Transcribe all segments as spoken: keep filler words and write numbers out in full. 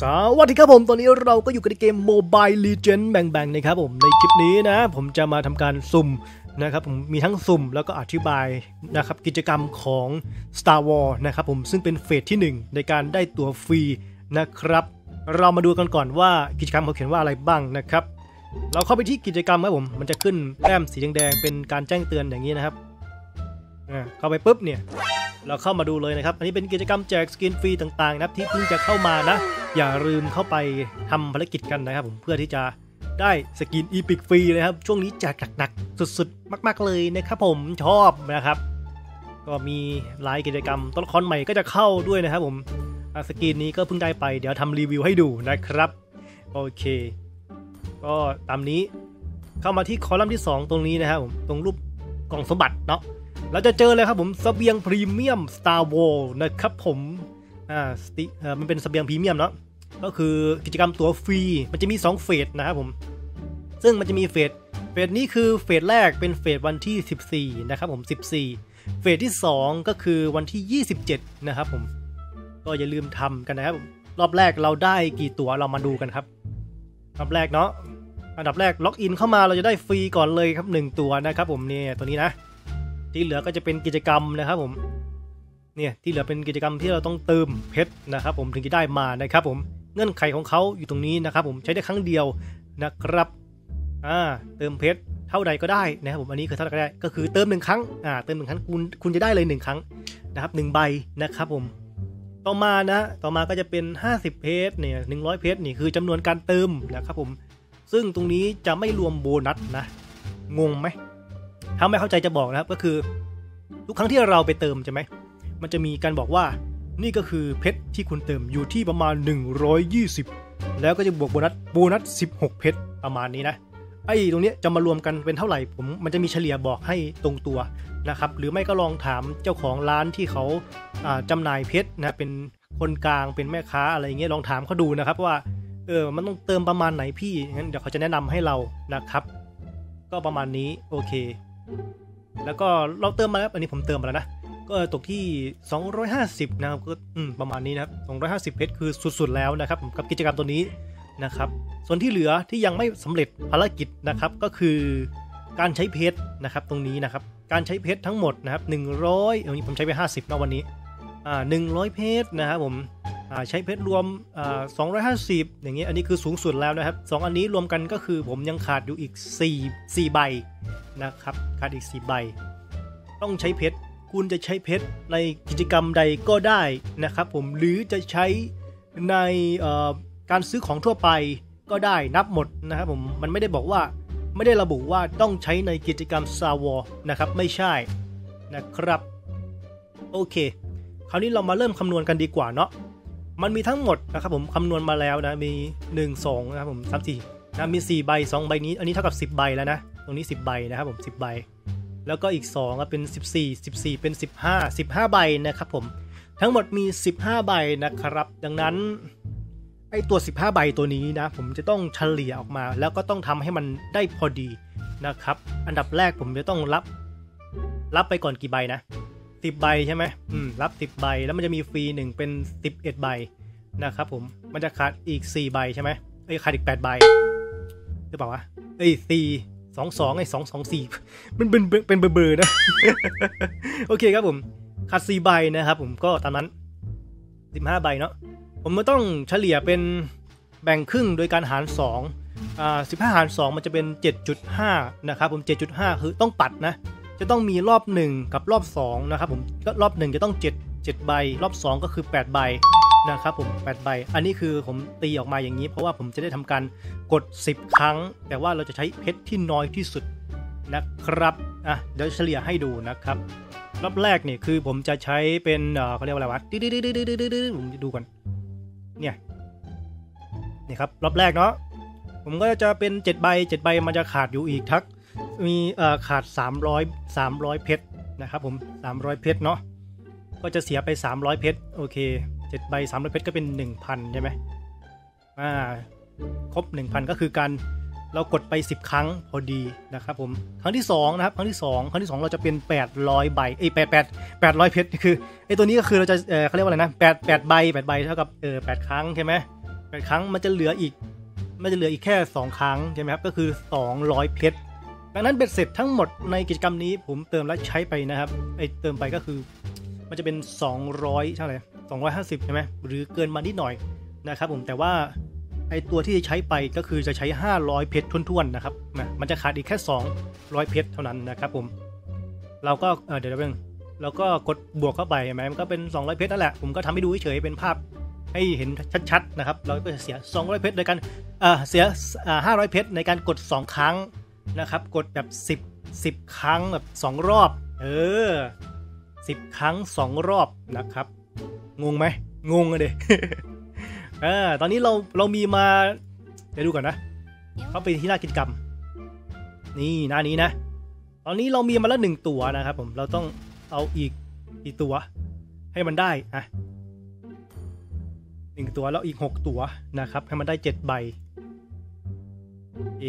สวัสดีครับผมตอนนี้เราก็อยู่กับเกม Mobile Legends Bang Bang นะครับผมในคลิปนี้นะผมจะมาทำการสุ่มนะครับผมมีทั้งสุ่มแล้วก็อธิบายนะครับกิจกรรมของ Star Wars นะครับผมซึ่งเป็นเฟสที่หนึ่งในการได้ตัวฟรีนะครับเรามาดูกันก่อนว่ากิจกรรมเขาเขียนว่าอะไรบ้างนะครับเราเข้าไปที่กิจกรรมครับผมมันจะขึ้นแต้มสีแดงๆเป็นการแจ้งเตือนอย่างนี้นะครับเข้าไปปุ๊บเนี่ยเราเข้ามาดูเลยนะครับอันนี้เป็นกิจกรรมแจกสกินฟรีต่างๆนะครับที่เพิ่งจะเข้ามานะอย่าลืมเข้าไปทำภารกิจกันนะครับผมเพื่อที่จะได้สกินอีพิกฟรีเลยครับช่วงนี้แจกหนักๆสุดๆมากๆเลยนะครับผมชอบนะครับก็มีหลายกิจกรรมตัวละครใหม่ก็จะเข้าด้วยนะครับผมสกินนี้ก็เพิ่งได้ไปเดี๋ยวทำรีวิวให้ดูนะครับโอเคก็ตามนี้เข้ามาที่คอลัมน์ที่สองตรงนี้นะครับผมตรงรูปกล่องสมบัติเนาะเราจะเจอเลยครับผมเสบียงพรีเมียม Star Wars นะครับผมอ่าสติเอ่อมันเป็นเสบียงพรีเมียมเนาะก็คือกิจกรรมตัวฟรีมันจะมีสองเฟสนะครับผมซึ่งมันจะมีเฟสเฟสนี้คือเฟสแรกเป็นเฟสวันที่สิบสี่นะครับผมสิบสี่เฟสที่สองก็คือวันที่ยี่สิบเจ็ดนะครับผมก็อย่าลืมทำกันนะครับรอบแรกเราได้กี่ตั๋วเรามาดูกันครับรอบแรกเนาะอันดับแรกล็อกอินเข้ามาเราจะได้ฟรีก่อนเลยครับหนึ่งตั๋วนะครับผมเนี่ยตัวนี้นะที่เหลือก็จะเป็นกิจกรรมนะครับผมเนี่ยที่เหลือเป็นกิจกรรมที่เราต้องเติมเพชรนะครับผมถึงจะได้มานะครับผมเงื่อนไขของเขาอยู่ตรงนี้นะครับผมใช้ได้ครั้งเดียวนะครับอ่าเติมเพชรเท่าใดก็ได้นะครับผมอันนี้คือเท่าใดก็ได้ก็คือเติมหนึ่งครั้งอ่าเติมหนึ่งครั้งคุณคุณจะได้เลยหนึ่งครั้งนะครับหนึ่งใบนะครับผมต่อมานะต่อมาก็จะเป็นห้าสิบเพชรเนี่ยหนึ่งร้อยเพชรนี่คือจำนวนการเติมนะครับผมซึ่งตรงนี้จะไม่รวมโบนัสนะงงไหมถ้าไม่เข้าใจจะบอกนะครับก็คือทุกครั้งที่เราไปเติมใช่ไหมมันจะมีการบอกว่านี่ก็คือเพชรที่คุณเติมอยู่ที่ประมาณหนึ่งร้อยยี่สิบแล้วก็จะบวกโบนัสโบนัสสิบหกเพชรประมาณนี้นะไอ้ตรงนี้จะมารวมกันเป็นเท่าไหร่ผมมันจะมีเฉลี่ยบอกให้ตรงตัวนะครับหรือไม่ก็ลองถามเจ้าของร้านที่เขาจำหน่ายเพชรนะเป็นคนกลางเป็นแม่ค้าอะไรอย่างเงี้ยลองถามเขาดูนะครับว่าเออมันต้องเติมประมาณไหนพี่งั้นเดี๋ยวเขาจะแนะนำให้เรานะครับก็ประมาณนี้โอเคแล้วก็เราเติมมาแล้วอันนี้ผมเติมมาแล้วนะก็ตกที่สองร้อยห้าสิบนะครับก็ประมาณนี้นะครับสองร้อยห้าสิบเพชรคือสุดๆแล้วนะครับกับกิจกรรมตัวนี้นะครับส่วนที่เหลือที่ยังไม่สำเร็จภารกิจนะครับก็คือการใช้เพชรนะครับตรงนี้นะครับการใช้เพชรทั้งหมดนะครับหนึ่งร้อยเดี๋ยวนี้ผมใช้ไปห้าสิบนะวันนี้อ่าหนึ่งร้อยเพชรนะครับผมอ่าใช้เพชรรวมอ่าสองร้อยห้าสิบอย่างเงี้ยอันนี้คือสูงสุดแล้วนะครับสองอันนี้รวมกันก็คือผมยังขาดอยู่อีกสี่ สี่ใบนะครับขาดอีกสี่ใบต้องใช้เพชรคุณจะใช้เพชรในกิจกรรมใดก็ได้นะครับผมหรือจะใช้ในการซื้อของทั่วไปก็ได้นับหมดนะครับผมมันไม่ได้บอกว่าไม่ได้ระบุว่าต้องใช้ในกิจกรรม Star Wars นะครับไม่ใช่นะครับโอเคคราวนี้เรามาเริ่มคำนวณกันดีกว่าเนาะมันมีทั้งหมดนะครับผมคำนวณมาแล้วนะมีหนึ่ง สองนะครับผมสาม สี่นะมีสี่ใบสองใบนี้อันนี้เท่ากับสิบใบแล้วนะตรงนี้สิบใบนะครับผมสิบใบแล้วก็อีกสองก็เป็นสิบสี่ สิบสี่เป็นสิบห้า สิบห้าใบนะครับผมทั้งหมดมีสิบห้าใบนะครับดังนั้นไอตัวสิบห้าใบตัวนี้นะผมจะต้องเฉลี่ยออกมาแล้วก็ต้องทำให้มันได้พอดีนะครับอันดับแรกผมจะต้องรับรับไปก่อนกี่ใบนะสิบใบใช่ไหมอืมรับสิบใบแล้วมันจะมีฟรีหนึ่งเป็นสิบเอ็ดใบนะครับผมมันจะขาดอีกสี่ใบใช่ไหมไอ้ขาดอีกแปดใบหรือเปล่าวะไอ้สี่สองสองไอ้สองสองสี่มันเป็นเป็นเบอร์นะโอเคครับผมขาดสี่ใบนะครับผมก็ตามนั้นสิบห้าใบเนาะผมไม่ต้องเฉลี่ยเป็นแบ่งครึ่งโดยการหารสองอ่าสิบห้าหารสองมันจะเป็น เจ็ดจุดห้า นะครับผม เจ็ดจุดห้า คือต้องปัดนะจะต้องมีรอบหนึ่งกับรอบสองนะครับผมรอบหนึ่งจะต้องเจ็ด เจ็ดใบรอบสองก็คือแปดใบนะครับผมแปดใบอันนี้คือผมตีออกมาอย่างนี้เพราะว่าผมจะได้ทำการกดสิบครั้งแต่ว่าเราจะใช้เพชรที่น้อยที่สุดนะครับอ่ะเดี๋ยวเฉลี่ยให้ดูนะครับรอบแรกเนี่ยคือผมจะใช้เป็นเอ่อเขาเรียกว่าอะไรวะผมจะดูก่อนเนี่ยนี่ครับรอบแรกเนาะผมก็จะเป็นเจ็ดใบเจ็ดใบมันจะขาดอยู่อีกทักมีเอ่อขาดสามร้อย สามร้อยเพชรนะครับผมสามร้อยเพชรเนาะก็จะเสียไปสามร้อยเพชรโอเคเจ็ดใบสามร้อยเพชรก็เป็น หนึ่งพัน ใช่ไหมอ่าครบ หนึ่งพัน ก็คือการเรากดไปสิบครั้งพอดีนะครับผมครั้งที่สองนะครับครั้งที่สองครั้งที่สองเราจะเป็นแปดร้อยใบเอ้ยแปดร้อยเพชรคือไอ้ตัวนี้ก็คือเราจะเออเขาเรียกว่าอะไรนะแปด แปดใบแปดใบเท่ากับเออแปดครั้งใช่ไหม แปดครั้งมันจะเหลืออีกมันจะเหลืออีกแค่สองครั้งใช่ไหมครับก็คือสองร้อยเพชรดังนั้นเบ็ดเสร็จทั้งหมดในกิจกรรมนี้ผมเติมและใช้ไปนะครับไอเติมไปก็คือมันจะเป็นสองร้อยเท่าไหร่สองร้อยห้าสิบใช่ไหมหรือเกินมานิดหน่อยนะครับผมแต่ว่าไอตัวที่จะใช้ไปก็คือจะใช้ห้าร้อยเพชรท้วนๆนะครับมันจะขาดอีกแค่สองร้อยเพชรเท่านั้นนะครับผมเราก็เออเดี๋ยวนึงเราก็กดบวกเข้าไปใช่ไหมมันก็เป็นสองร้อยเพชรนั่นแหละผมก็ทำให้ดูเฉยๆเป็นภาพให้เห็นชัดๆนะครับเราก็จะเสียสองร้อยเพชรในการเออเสียห้าร้อยเพชรในการกดสองครั้งนะครับกดแบบสิบ สิบครั้งแบบสองรอบเออสิบครั้งสองรอบนะครับงงไหมงงเลย เออตอนนี้เราเรามีมาเดี๋ยวดูก่อนนะเข้าไปที่หน้ากิจกรรมนี่หน้านี้นะตอนนี้เรามีมาแล้วหนึ่งตัวนะครับผมเราต้องเอาอีกกี่ตัวให้มันได้อะหนึ่งตัวแล้วอีกหกตัวนะครับให้มันได้เจ็ดใบ A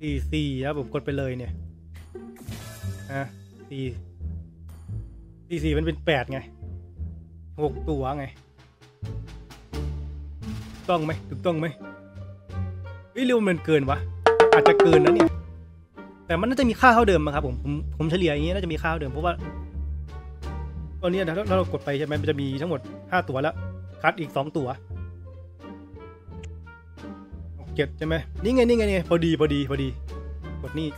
สี่ สี่นะผมกดไปเลยเนี่ยอ่ะสี่ สี่ สี่มันเป็นแปดไงหกตัวไงต้องไหมถูกต้องไหมเฮ้ยเร็วมันเกินวะอาจจะเกินนะเนี่ยแต่มันน่าจะมีค่าเท่าเดิมครับผมผมผมเฉลี่ยอย่างนี้น่าจะมีค่าเท่าเดิมเพราะว่าตอนนี้ถ้าเรากดไปใช่ไหมมันจะมีทั้งหมดห้าตัวแล้วคัดอีกสองตัวเก็บใช่ไหมนี่ไงนี่ไงนี่พอดีพอดีพอดีกดนี่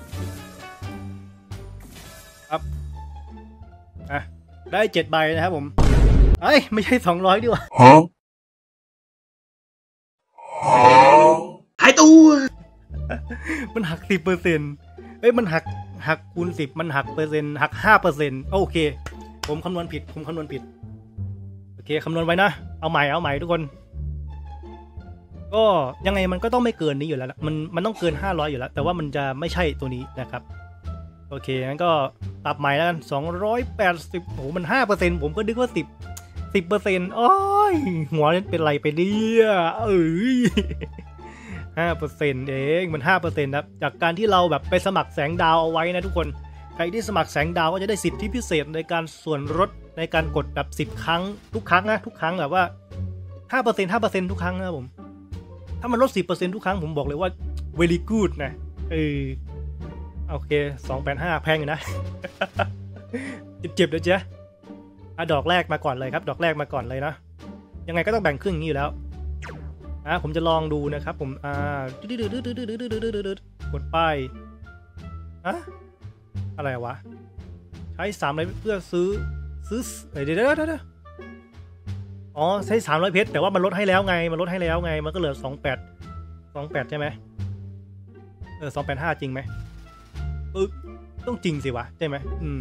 ครับอ่ะได้เจ็ดใบนะครับผมเอ้ยไม่ใช่สองร้อยด้วยหายตัวมันหัก สิบเปอร์เซ็นต์ เอ้ยมันหักหักคูณสิบมันหักเปอร์เซ็นต์หัก ห้าเปอร์เซ็นต์ โอเคผมคำนวณผิดผมคำนวณผิดโอเคคำนวณไว้นะเอาใหม่เอาใหม่ทุกคนก็ยังไงมันก็ต้องไม่เกินนี้อยู่แล้วมันมันต้องเกินห้าร้อยอยู่แล้วแต่ว่ามันจะไม่ใช่ตัวนี้นะครับโอเคงั้นก็ปรับใหม่แล้วกันสองร้อยแปดสิบโอ้มัน ห้าเปอร์เซ็นต์ ผมก็นึกว่าสิบ สิบเปอร์เซ็นต์ อ้อยหัวนี่เป็นไรไปเนี่ยเอ้ย ห้าเปอร์เซ็นต์ เองมัน ห้าเปอร์เซ็นต์ ครับจากการที่เราแบบไปสมัครแสงดาวเอาไว้นะทุกคนใครที่สมัครแสงดาวก็จะได้สิทธิพิเศษในการส่วนลดในการกดแบบสิบครั้งทุกครั้งนะทุกครั้งแบบว่า ห้าเปอร์เซ็นต์ ห้าเปอร์เซ็นต์ ทุกครั้งนะครับผมถ้ามันลด สิบเปอร์เซ็นต์ ทุกครั้งผมบอกเลยว่า very good นะเออโอเคสองร้อยแปดสิบห้าแพงอยู่นะเจ็บๆนะเจ๊อ่ะดอกแรกมาก่อนเลยครับดอกแรกมาก่อนเลยนะยังไงก็ต้องแบ่งครึ่งนี้อยู่แล้วอ่ะผมจะลองดูนะครับผมอ่ากดป้ายอ่ะอะไรวะใช้สามร้อยเพื่อซื้อซื้อเดี๋ยวเดี๋ยวเดี๋ยวอ๋อใช้สามร้อยเพชรแต่ว่ามันลดให้แล้วไงมันลดให้แล้วไงมันก็เหลือสองแปดสองแปดใช่ไหมเออสองแปดห้าจริงไหมเออต้องจริงสิวะใช่ไหมอืม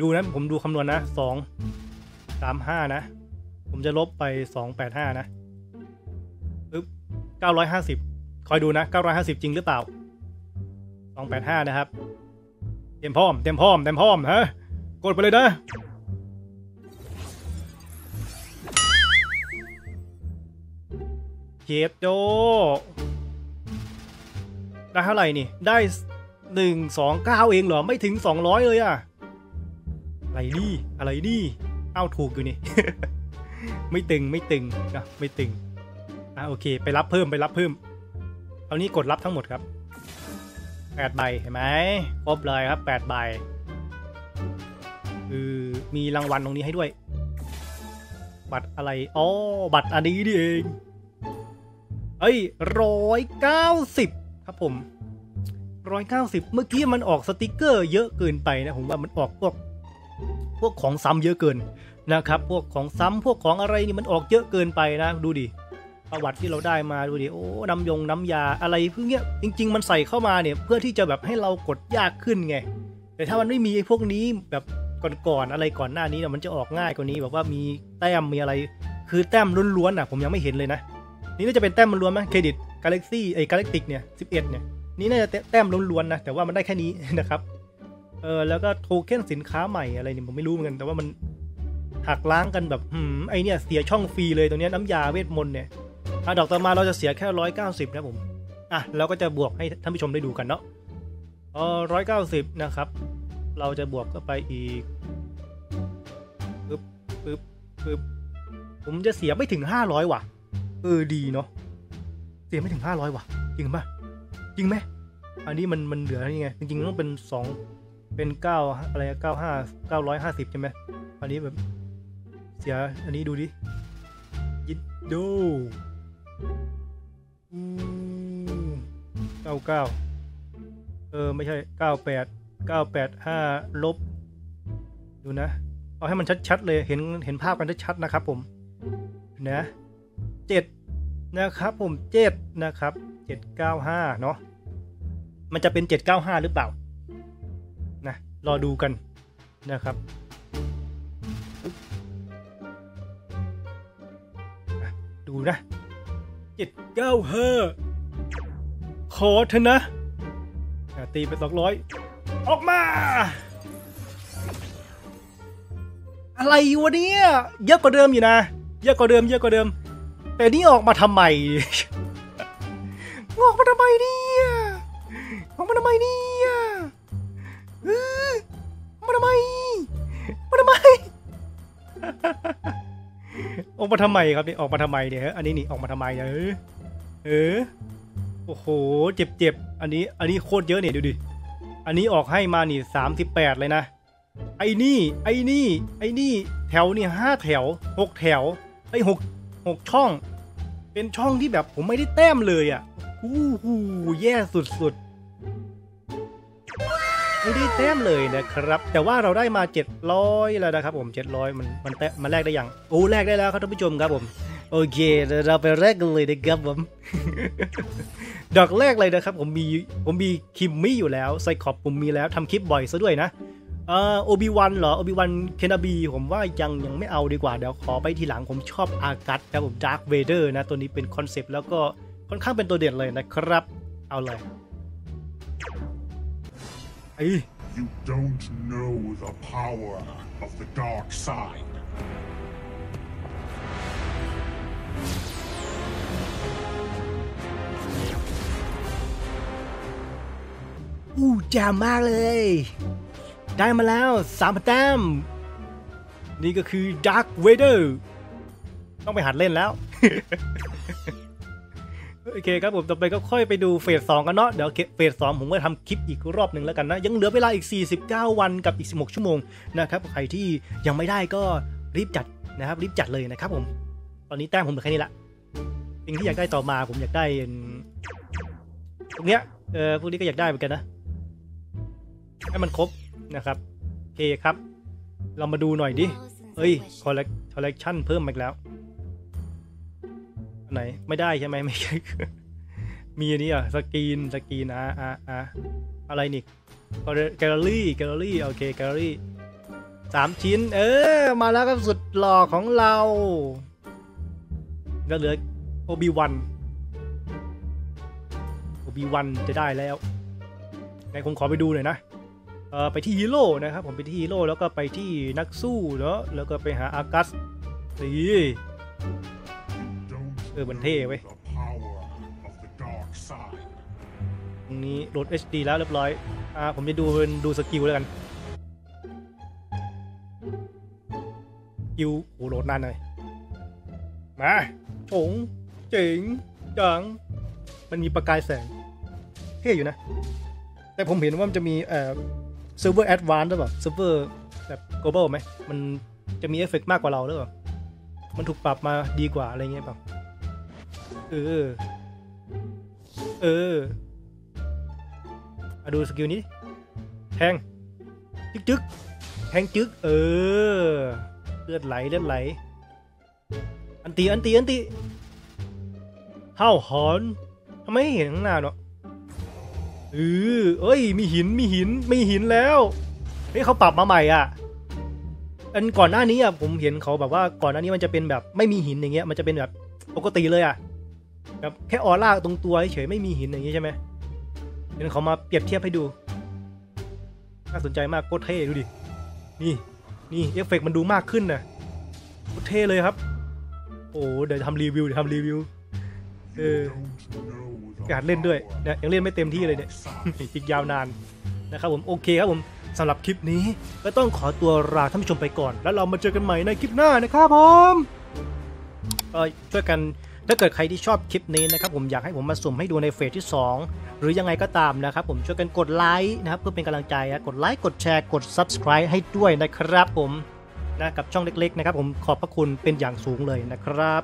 ดูนะผมดูคำนวณ นะสองสามห้านะผมจะลบไปสองแปดห้านะปึ๊บเก้าร้อยห้าสิบคอยดูนะเก้าร้อยห้าสิบจริงหรือเปล่าสองแปดห้านะครับเต็มพร้อมเต็มพร้อมเต็มพร้อมฮะกดไปเลยนะเจ็ดโดได้เท่าไหร่นี่ได้หนึ่งสองเก้าเองเหรอไม่ถึงสองร้อยเลยอะอะไรนี่อะไรนี่เอ้าถูกอยู่นี่ ไม่ตึงไม่ตึงนะไม่ตึงอ่ะโอเคไปรับเพิ่มไปรับเพิ่มเอานี้กดรับทั้งหมดครับแปดใบเห็นไหมครบเลยครับแปดใบคือมีรางวัลตรงนี้ให้ด้วยบัตรอะไรอ๋อบัตรอันนี้นี่เองเอ้ยร้อยเก้าสิบครับผมร้อยเก้าสิบเมื่อกี้มันออกสติกเกอร์เยอะเกินไปนะผมว่ามันออกพวกพวกของซ้ำเยอะเกินนะครับพวกของซ้ำพวกของอะไรนี่มันออกเยอะเกินไปนะดูดิประวัติที่เราได้มาดูดิโอ้น้ำยงน้ำยาอะไรพวกเนี้ยจริงๆมันใส่เข้ามาเนี่ยเพื่อที่จะแบบให้เรากดยากขึ้นไงแต่ถ้ามันไม่มีไอ้พวกนี้แบบก่อนๆอะไรก่อนหน้านี้เนี่ยมันจะออกง่ายกว่านี้แบบว่ามีแต้มมีอะไรคือแต้มล้วนๆอ่ะผมยังไม่เห็นเลยนะนี่น่าจะเป็นแต้มล้วนไหมเครดิตกาแล็กซี่ไอ้กาแล็กติกเนี่ยสิบเอ็ดเนี่ยนี่น่าจะแต้มล้วนๆนะแต่ว่ามันได้แค่นี้นะครับเออแล้วก็โทเค็นสินค้าใหม่อะไรเนี่ยผมไม่รู้เหมือนกันแต่ว่ามันหักล้างกันแบบหืมไอเนี่ยเสียช่องฟรีเลยตรงนี้น้ำยาเวทมนต์เนี่ยอ่ะดอกต่อมาเราจะเสียแค่ร้อยเก้าสิบนะผมอ่ะเราก็จะบวกให้ท่านผู้ชมได้ดูกันเนาะเออร้อยเก้าสิบนะครับเราจะบวกก็ไปอีกปึ๊บปึ๊บปึ๊บผมจะเสียไม่ถึงห้าร้อยว่ะ เออดีเนาะเสียไม่ถึงห้าร้อยว่ะจริงป่ะจริงไหมอันนี้มันมันเหลือนี่ไงจริงๆต้องเป็นสองเป็นเก้าอะไรเก้าร้อยห้า เก้าร้อยห้าสิบใช่ไหมอันนี้แบบเสียอันนี้ดูดิยิดโดอืมเก้าสิบเก้าเออไม่ใช่เก้าสิบแปด เก้าร้อยแปดสิบห้าลบดูนะเอาให้มันชัดๆเลยเห็นเห็นภาพกันชัดๆนะครับผมนะเจ็ดนะครับผมเจ็ดนะครับเจ็ดร้อยเก้าสิบห้าเนาะมันจะเป็นเจ็ดร้อยเก้าสิบห้าหรือเปล่านะรอดูกันนะครับดูนะเจ็ดร้อยเก้าสิบห้าขอเถอะนะตีไปสองร้อยออกมาอะไรวะเนี่ยเยอะกว่าเดิมอยู่นะเยอะกว่าเดิมเยอะกว่าเดิมแต่นี่ออกมาทำไม ออกมาทำไมเนี่ยออกมาทำไมเนี่ยเออมาทำไมมาทำไม ออกมาทำไมครับนี่ออกมาทำไมเนี่ยอันนี้นี่ออกมาทำไมเนี่ยเออเออโอ้โหเจ็บเจ็บอันนี้อันนี้โคตรเยอะเนี่ยดูดิอันนี้ออกให้มานี่สามสิบแปดเลยนะไอ้นี่ไอ้นี่ไอ้นี่แถวนี่ห้าแถวหกแถวไอ้หกหกช่องเป็นช่องที่แบบผมไม่ได้แต้มเลยอ่ะอู้หูแย่สุดๆไม่ได้แต้มเลยนะครับแต่ว่าเราได้มาเจ็ดร้อยแล้วนะครับผมเจ็ดร้อยมันมันแต้มมันแลกได้ยังโอ้แลกได้แล้วครับท่านผู้ชมครับผมโอเคเราไปแลกกันเลยนะครับผม ดอกแรกเลยนะครับผมมีผมมีคิมมี่อยู่แล้วไซคอปผมมีแล้วทำคลิปบ่อยซะด้วยนะเอ่อโอบิวันเหรอโอบิวันเคนนาบีผมว่ายังยังไม่เอาดีกว่าเดี๋ยวขอไปทีหลังผมชอบอากัสครับผมดาร์คเวเดอร์นะตัวนี้เป็นคอนเซปต์แล้วก็ค่อนข้างเป็นตัวเด่นเลยนะครับเอาเลยไอ้ You don't know the power of the dark side อู้จามมากเลยได้มาแล้วสามพันแต้มนี่ก็คือ Dark Vader ต้องไปหัดเล่นแล้ว โอเคครับผมต่อไปก็ค่อยไปดูเฟสสองกันเนาะเดี๋ยวเฟสสองผมก็ทำคลิปอีกรอบหนึ่งแล้วกันนะยังเหลือเวลาอีกสี่สิบเก้าวันกับอีกสิบหกชั่วโมงนะครับใครที่ยังไม่ได้ก็รีบจัดนะครับรีบจัดเลยนะครับผมตอนนี้แต้มผมเหลือแค่นี้ละสิ่งที่อยากได้ต่อมาผมอยากได้พวกเนี้ยเออพวกนี้ก็อยากได้เหมือนกันนะให้มันครบนะครับโอเคครับเรามาดูหน่อยดิเอ้ยคอลเลกคอลเลกชันเพิ่มมาอีกแล้วอันไหนไม่ได้ใช่ไหมไม่ใช่มีอันนี้อ่ะสกรีนสกรีนอ่ะอ่ะอ่ะอะไรนี่แกลเลอรี่แกลเลอรี่โอเคแกลเลอรี่สามชิ้นเออมาแล้วครับสุดหล่อของเราแล้วเหลือโอบิวันโอบิวันจะได้แล้วไหนผมขอไปดูหน่อยนะไปที่ฮีโร่นะครับผมไปที่ฮีโร่แล้วก็ไปที่นักสู้เนาะแล้วก็ไปหาอากัสสีเออบันเท่ไว้ตรงนี้โหลด เอช ดี แล้วเรียบร้อยอ่าผมจะดูเป็นดูสกิลแล้วกันสกิลโอ้โหโหลดนานหน่อยมาฉงเจ๋งจังมันมีประกายแสงเท่อยู่นะแต่ผมเห็นว่ามันจะมีเอ่อเซิร์ฟเวอร์แอดวานซ์หรือเปล่าเซิร์ฟเวอร์แบบ global ไหมมันจะมีเอฟเฟกต์มากกว่าเราหรือเปล่ามันถูกปรับมาดีกว่าอะไรเงี้ยเปล่าเออเออมาดูสกิลนี้แทงจึ๊กจึ๊กแทงจึ๊กเออเลือดไหลเลือดไหลอันตีอันตีอันตีเท้าหอนทำไมเห็นข้างหน้าเนาะเออเอ้ยมีหินมีหินมีหินแล้วเฮ้ยเขาปรับมาใหม่อ่ะอันก่อนหน้านี้อ่ะผมเห็นเขาแบบว่าก่อนหน้านี้มันจะเป็นแบบไม่มีหินอย่างเงี้ยมันจะเป็นแบบปกติเลยอ่ะแบบแค่ออร่าตรงตัวเฉยไม่มีหินอย่างเงี้ยใช่ไหมเดี๋ยวเขามาเปรียบเทียบให้ดูน่าสนใจมากโคตรเท่ดูดินี่นี่เอฟเฟกต์มันดูมากขึ้นนะโคตรเท่เลยครับโอ้เดี๋ยวทำรีวิวเดี๋ยวทำรีวิวเออการเล่นด้วยเนี่ยยังเล่นไม่เต็มที่เลยเนี่ยอีกยาวนานนะครับผมโอเคครับผมสำหรับคลิปนี้ก็ต้องขอตัวลาท่านผู้ชมไปก่อนแล้วเรามาเจอกันใหม่ในคลิปหน้านะครับผมช่วยกัน ถ้าเกิดใครที่ชอบคลิปนี้นะครับผมอยากให้ผมมาสุ่มให้ดูในเฟสที่สองหรือยังไงก็ตามนะครับผมช่วยกันกดไลค์นะครับเพื่อเป็นกำลังใจนะกดไลค์กดแชร์กด ซับสไครบ์ ให้ด้วยนะครับผมนะกับช่องเล็กๆนะครับผมขอบพระคุณเป็นอย่างสูงเลยนะครับ